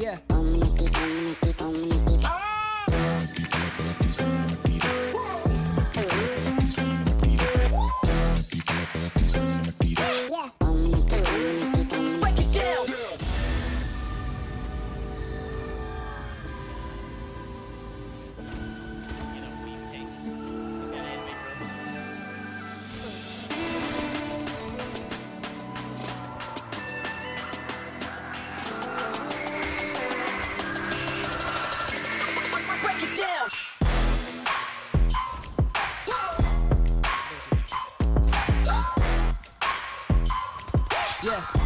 Yeah. Yeah.